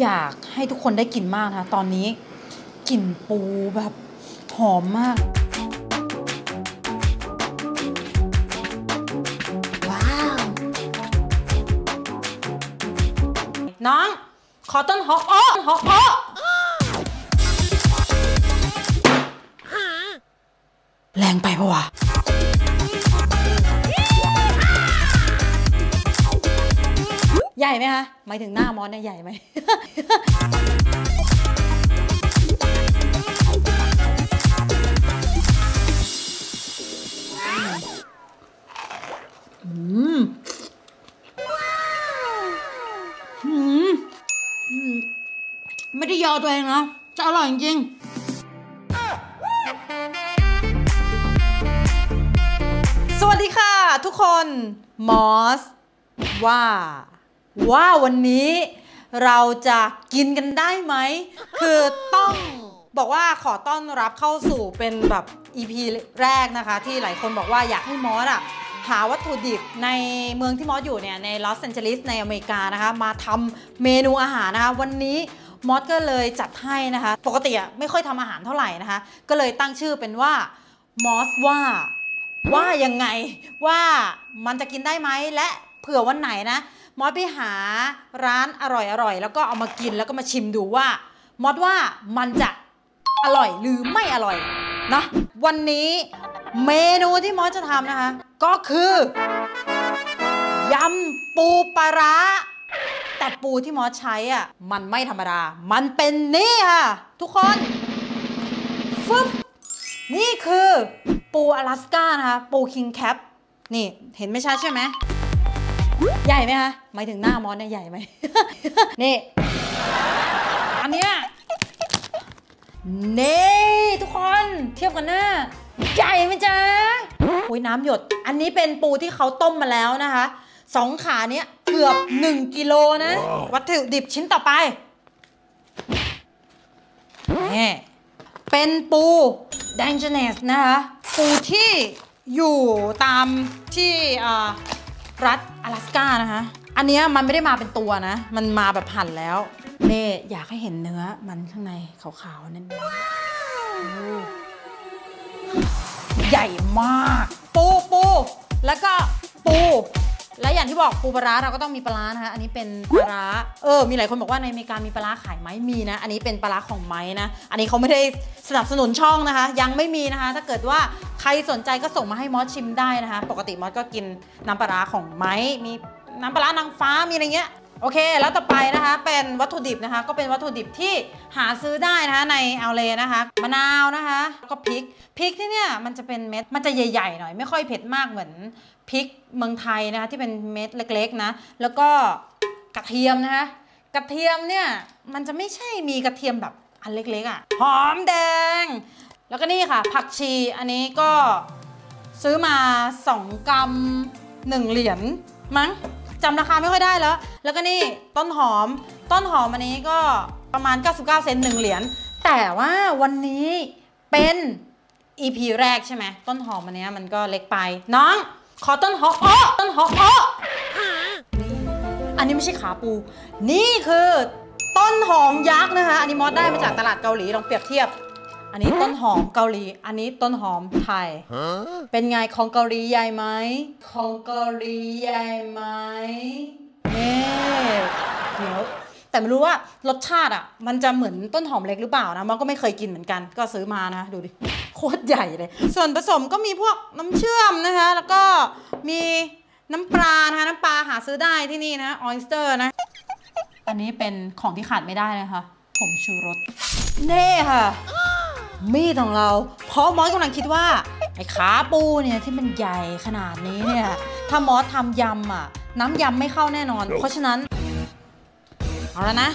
อยากให้ทุกคนได้กลิ่นมากนะตอนนี้กลิ่นปูแบบหอมมากว้าวน้องขอต้นหอมอ้อแรงไปปะวะใหญ่ไหมคะหมายถึงหน้ามอสเนี่ยใหญ่ไหม ไม่ได้ยอตัวเองนะจะอร่อยจริงสวัสดีค่ะทุกคนมอสว่าวันนี้เราจะกินกันได้ไหม คือต้องบอกว่าขอต้อนรับเข้าสู่เป็นแบบ EP แรกนะคะที่หลายคนบอกว่าอยากให้มอสอะหาวัตถุดิบในเมืองที่มอสอยู่เนี่ยในลอสแอนเจลิสในอเมริกานะคะมาทำเมนูอาหารนะคะวันนี้มอสก็เลยจัดให้นะคะปกติอะไม่ค่อยทำอาหารเท่าไหร่นะคะก็เลยตั้งชื่อเป็นว่ามอสว่ายังไงว่ามันจะกินได้ไหมและเผื่อวันไหนนะมอสไปหาร้านอร่อยๆแล้วก็เอามากินแล้วก็มาชิมดูว่ามอสว่ามันจะอร่อยหรือไม่อร่อยนะวันนี้เมนูที่มอสจะทำนะคะก็คือยำปูปลาร้าแต่ปูที่มอสใช้อ่ะมันไม่ธรรมดามันเป็นนี่ค่ะทุกคนฟึบนี่คือปูอลาสก้านะคะปูคิงแคปนี่เห็นไม่ชัดใช่ไหมใหญ่ไหมคะหมายถึงหน้ามอสเนี่ยใหญ่ไหม นี่อันเนี้ยนี่ทุกคนเทียบกันหน้าใหญ่ไหมจ๊ะโอ้ยน้ำหยดอันนี้เป็นปูที่เขาต้มมาแล้วนะคะสองขาเนี้ยเกือบ1กิโลนะ wow. วัตถุดิบชิ้นต่อไปนี่เป็นปูแดงเจเนสนะคะปูที่อยู่ตามที่รัฐอลาสก้านะคะอันนี้มันไม่ได้มาเป็นตัวนะมันมาแบบหั่นแล้วนี่อยากให้เห็นเนื้อมันข้างในขาวๆนั่น wow. ใหญ่มากปูแล้วก็ปูและอย่างที่บอกปูปลาร้าเราก็ต้องมีปลาร้านะคะอันนี้เป็นปลาร้ามีหลายคนบอกว่าในอเมริกามีปลาร้าขายไหมมีนะอันนี้เป็นปลาร้าของไม้นะอันนี้เขาไม่ได้สนับสนุนช่องนะคะยังไม่มีนะคะถ้าเกิดว่าใครสนใจก็ส่งมาให้มอสชิมได้นะคะปกติมอสก็กินน้ำปลาร้าของไม้มีน้ำปลาร้านางฟ้ามีอะไรเงี้ยโอเคแล้วต่อไปนะคะเป็นวัตถุดิบนะคะก็เป็นวัตถุดิบที่หาซื้อได้นะคะในเอาเลยนะคะมะนาวนะคะแล้วก็พริกที่เนี่ยมันจะเป็นเม็ดมันจะใหญ่ๆหน่อยไม่ค่อยเผ็ดมากเหมือนพริกเมืองไทยนะคะที่เป็นเม็ดเล็กๆนะแล้วก็กระเทียมนะคะกระเทียมเนี่ยมันจะไม่ใช่มีกระเทียมแบบอันเล็กๆอ่ะหอมแดงแล้วก็นี่ค่ะผักชีอันนี้ก็ซื้อมา2กรัม1เหรียญมั้งจำราคาไม่ค่อยได้แล้วแล้วก็นี่ต้นหอมอันนี้ก็ประมาณ99เซนต์1เหรียญแต่ว่าวันนี้เป็น EP แรกใช่ไหมต้นหอมอันนี้มันก็เล็กไปน้องขอต้นหอมอันนี้ไม่ใช่ขาปูนี่คือต้นหอมยักษ์นะคะอันนี้มอสได้มาจากตลาดเกาหลีลองเปรียบเทียบอันนี้ต้นหอมเกาหลีอันนี้ต้นหอมไทยเป็นไงของเกาหลีใหญ่ไหมของเกาหลีใหญ่ไหมเนี่ยเดี๋ยวแต่ไม่รู้ว่ารสชาติอ่ะมันจะเหมือนต้นหอมเล็กหรือเปล่านะมันก็ไม่เคยกินเหมือนกันก็ซื้อมานะดูดิโคตรใหญ่เลยส่วนผสมก็มีพวกน้ำเชื่อมนะคะแล้วก็มีน้ำปลานะคะน้ำปลาหาซื้อได้ที่นี่นะออยสเตอร์นะอันนี้เป็นของที่ขาดไม่ได้นะคะผงชูรสเน่ค่ะมีดของเราเพราะมอสกำลังคิดว่าไอ้ขาปูเนี่ยที่มันใหญ่ขนาดนี้เนี่ยถ้ามอสทำยำอ่ะน้ำยำไม่เข้าแน่นอนเพราะฉะนั้นเอาแล้วนะ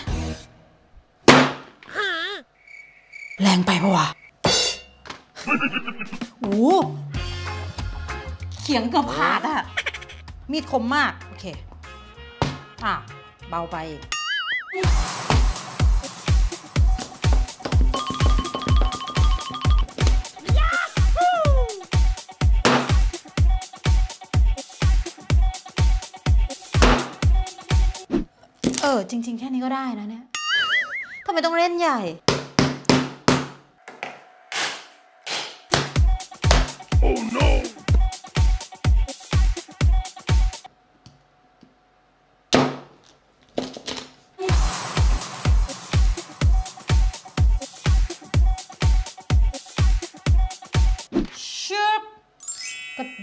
แรงไปปะวะโอ้เขียงเกือบขาดอ่ะมีดคมมากโอเคอ่ะเบาไปจริงๆแค่นี้ก็ได้นะเนี่ย ทำไมต้องเล่นใหญ่ก็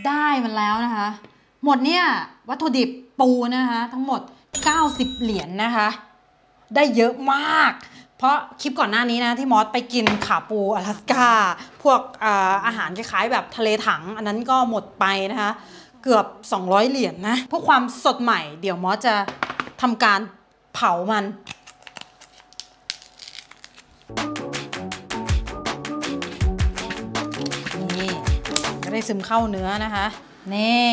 ได้มันแล้วนะคะหมดเนี่ยวัตถุดิบปูนะคะทั้งหมด90เหรียญ นะคะได้เยอะมากเพราะคลิปก่อนหน้านี้นะที่มอสไปกินขาปูอลาสก้าพวกอาหารคล้ายๆแบบทะเลถังอันนั้นก็หมดไปนะคะเกือบ200เหรียญ นะเพื่อความสดใหม่เดี๋ยวมอสจะทำการเผามันได้ซึมเข้าเนื้อนะคะนี่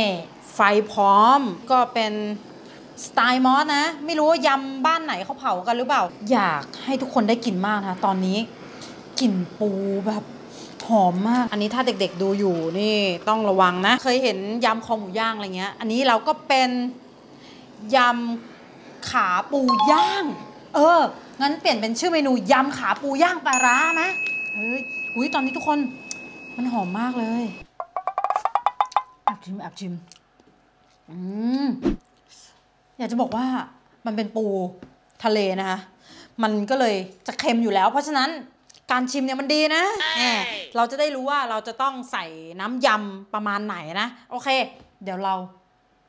ไฟพร้อมก็เป็นสไตล์มอสนะไม่รู้ว่ายำบ้านไหนเขาเผากันหรือเปล่าอยากให้ทุกคนได้กลิ่นมากนะตอนนี้กลิ่นปูแบบหอมมากอันนี้ถ้าเด็กๆดูอยู่นี่ต้องระวังนะเคยเห็นยำคอหมูย่างอะไรเงี้ยอันนี้เราก็เป็นยำขาปูย่างงั้นเปลี่ยนเป็นชื่อเมนูยำขาปูย่างปลาร้าไหมอุ้ยตอนนี้ทุกคนมันหอมมากเลยแอบชิมอยากจะบอกว่ามันเป็นปูทะเลนะคะมันก็เลยจะเค็มอยู่แล้วเพราะฉะนั้นการชิมเนี่ยมันดีนะเราจะได้รู้ว่าเราจะต้องใส่น้ำยำประมาณไหนนะโอเคเดี๋ยวเรา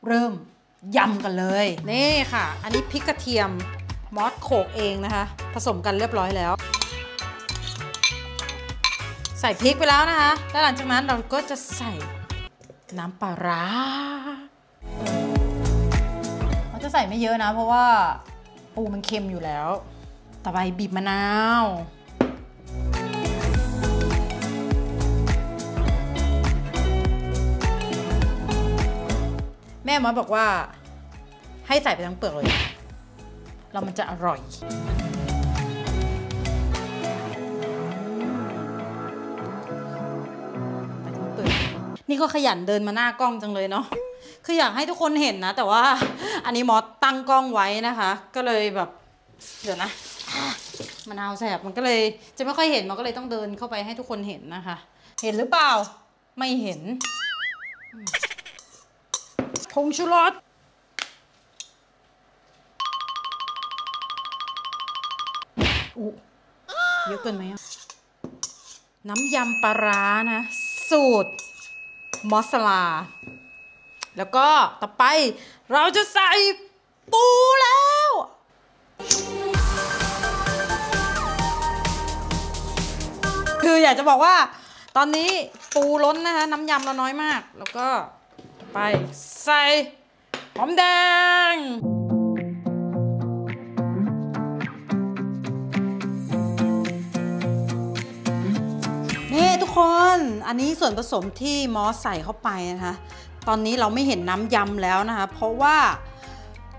เริ่มยำกันเลยนี่ค่ะอันนี้พริกกระเทียมมอสโขกเองนะคะผสมกันเรียบร้อยแล้วใส่พริกไปแล้วนะคะแล้วหลังจากนั้นเราก็จะใส่น้ำปลาร้าเราจะใส่ไม่เยอะนะเพราะว่าปูมันเค็มอยู่แล้วต่อไปบีบมะนาวแม่หมอบอกว่าให้ใส่ไปทั้งเปลือกเลยแล้วมันจะอร่อยนี่ก็ขยันเดินมาหน้ากล้องจังเลยเนาะคืออยากให้ทุกคนเห็นนะแต่ว่าอันนี้มอสตั้งกล้องไว้นะคะก็เลยแบบเดี๋ยวนะมะนาวแสบมันก็เลยจะไม่ค่อยเห็นมันก็เลยต้องเดินเข้าไปให้ทุกคนเห็นนะคะเห็นหรือเปล่าไม่เห็นผงชูรสเยอะเกินไหมน้ำยำปลาร้านะสูตรมอสซาเรลลาแล้วก็ต่อไปเราจะใส่ปูแล้วคืออยากจะบอกว่าตอนนี้ปูล้นนะคะน้ำยำเราน้อยมากแล้วก็ต่อไปใส่หอมแดงอันนี้ส่วนผสมที่มอสใส่เข้าไปนะคะตอนนี้เราไม่เห็นน้ำยำแล้วนะคะเพราะว่า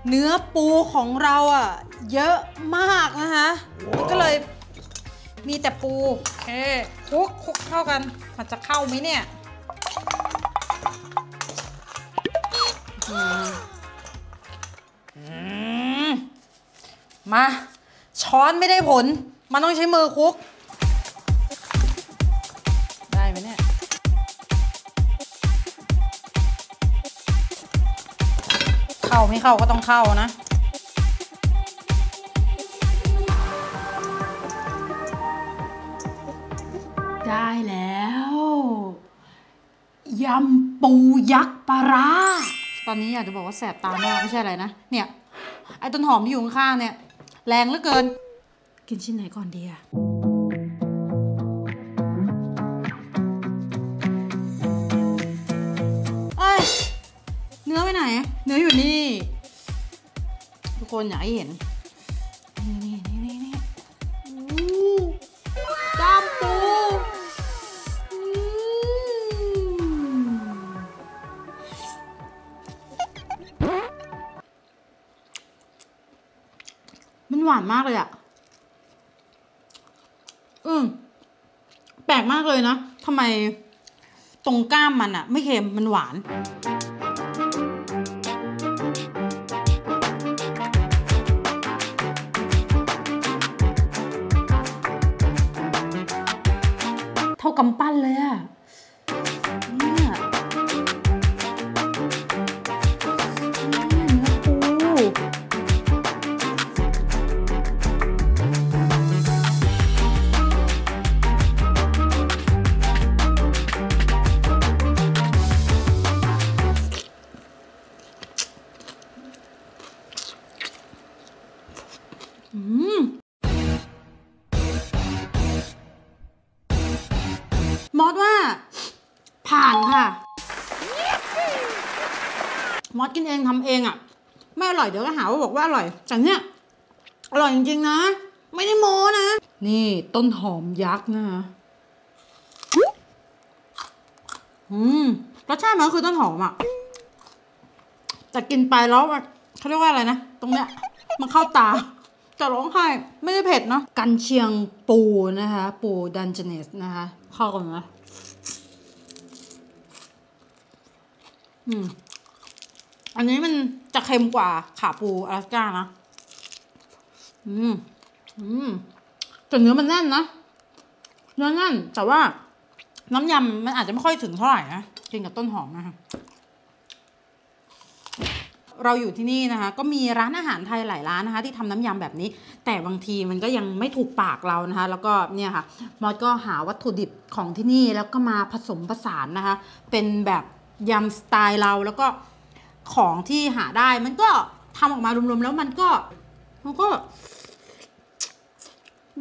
เนื้อปูของเราอะเยอะมากนะคะก็เลยมีแต่ปูคลุกเข้ากันมันจะเข้าไหมเนี่ยมาช้อนไม่ได้ผลมันต้องใช้มือคลุกเข้าไม่เข้าก็ต้องเข้านะได้แล้วยำปูยักษ์ปลาร้าตอนนี้อยากจะบอกว่าแสบตามากไม่ใช่อะไรนะเนี่ยไอ้ต้นหอมที่อยู่ข้างๆเนี่ยแรงเหลือเกินกินชิ้นไหนก่อนดีอะเนื้อไปไหนเนื้ออยู่นี่ทุกคนอยากให้เห็นนี่กล้ามปูมันหวานมากเลยอะแปลกมากเลยนะทำไมตรงกล้ามมันอะไม่เค็มมันหวาน กำปั้นเลยอะเนี่ยเนื้อปูมอสว่าผ่านค่ะมอสกินเองทำเองอ่ะไม่อร่อยเดี๋ยวก็หาว่าบอกว่าอร่อยแต่เนี้ยอร่อยจริงๆนะไม่ได้โม้นะนี่ต้นหอมยักษ์นะคะรสชาติมันคือต้นหอมอ่ะแต่กินไปแล้วเขาเรียกว่าอะไรนะตรงเนี้ยมันเข้าตาจะร้องไห้ไม่ได้เผ็ดเนาะกันเชียงปูนะคะปูดันเจเนสนะคะเข้ากันนะอันนี้มันจะเค็มกว่าขาปูอลาสก้านะแต่เนื้อมันแน่นนะเนื้อแน่นแต่ว่าน้ำยำมันอาจจะไม่ค่อยถึงเท่าไหร่นะกินกับต้นหอมนะคะเราอยู่ที่นี่นะคะก็มีร้านอาหารไทยหลายร้านนะคะที่ทำน้ำยำแบบนี้แต่บางทีมันก็ยังไม่ถูกปากเรานะคะแล้วก็เนี่ยค่ะมอสก็หาวัตถุดิบของที่นี่แล้วก็มาผสมผสานนะคะเป็นแบบยำสไตล์เราแล้วก็ของที่หาได้มันก็ทำออกมารวมๆแล้วมันก็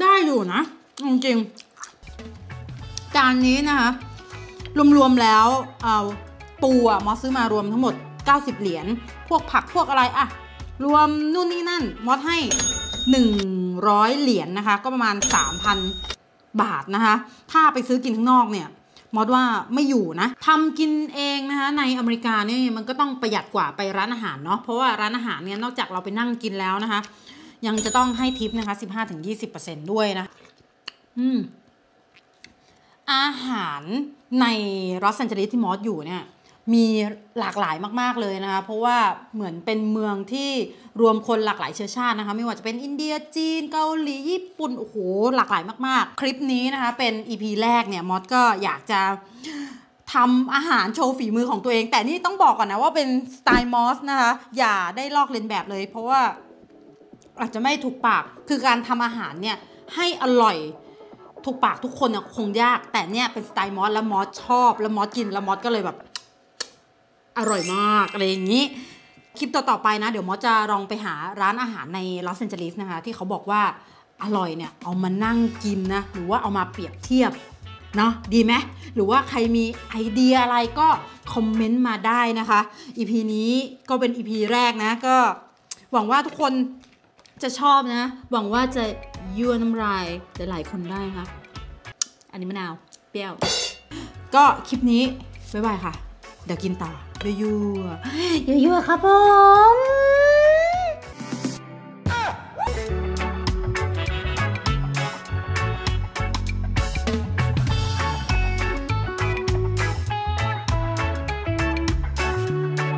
ได้อยู่นะจริงๆจานนี้นะคะรวมๆแล้วเอาปูมอสซื้อมารวมทั้งหมด90เหรียญพวกผักพวกอะไรอะรวมนู่นนี่นั่นมอสให้100เหรียญ นะคะก็ประมาณ 3,000 บาทนะคะถ้าไปซื้อกินข้างนอกเนี่ยมอสว่าไม่อยู่นะทำกินเองนะคะในอเมริกานี่มันก็ต้องประหยัดกว่าไปร้านอาหารเนาะเพราะว่าร้านอาหารเนี่ยนอกจากเราไปนั่งกินแล้วนะคะยังจะต้องให้ทิปนะคะ 15-20% ด้วยนะอาหารในลอสแอนเจลิสที่มอสอยู่เนี่ยมีหลากหลายมากๆเลยนะคะเพราะว่าเหมือนเป็นเมืองที่รวมคนหลากหลายเชื้อชาตินะคะไม่ว่าจะเป็นอินเดียจีนเกาหลีญี่ปุ่นโอ้โหหลากหลายมากๆคลิปนี้นะคะเป็น EP แรกเนี่ยมอสก็อยากจะทำอาหารโชว์ฝีมือของตัวเองแต่นี่ต้องบอกก่อนนะว่าเป็นสไตล์มอสนะคะอย่าได้ลอกเลียนแบบเลยเพราะว่าอาจจะไม่ถูกปากคือการทำอาหารเนี่ยให้อร่อยถูกปากทุกคนเนี่ยคงยากแต่เนี่ยเป็นสไตล์มอสแล้วมอสชอบแล้วมอสกินแล้วมอสก็เลยแบบอร่อยมากอะไรอย่างนี้คลิปต่อๆไปนะเดี๋ยวมอสจะลองไปหาร้านอาหารในลอสแอนเจลิสนะคะที่เขาบอกว่าอร่อยเนี่ยเอามานั่งกินนะหรือว่าเอามาเปรียบเทียบเนาะดีไหมหรือว่าใครมีไอเดียอะไรก็คอมเมนต์มาได้นะคะ EP นี้ก็เป็น EP แรกนะก็หวังว่าทุกคนจะชอบนะหวังว่าจะยั่วน้ำลายหลายๆคนได้นะคะอันนี้มะนาวเปรี้ยวก็คลิปนี้บ๊ายบายค่ะเดี๋ยวกินต่อยั่วๆครับผม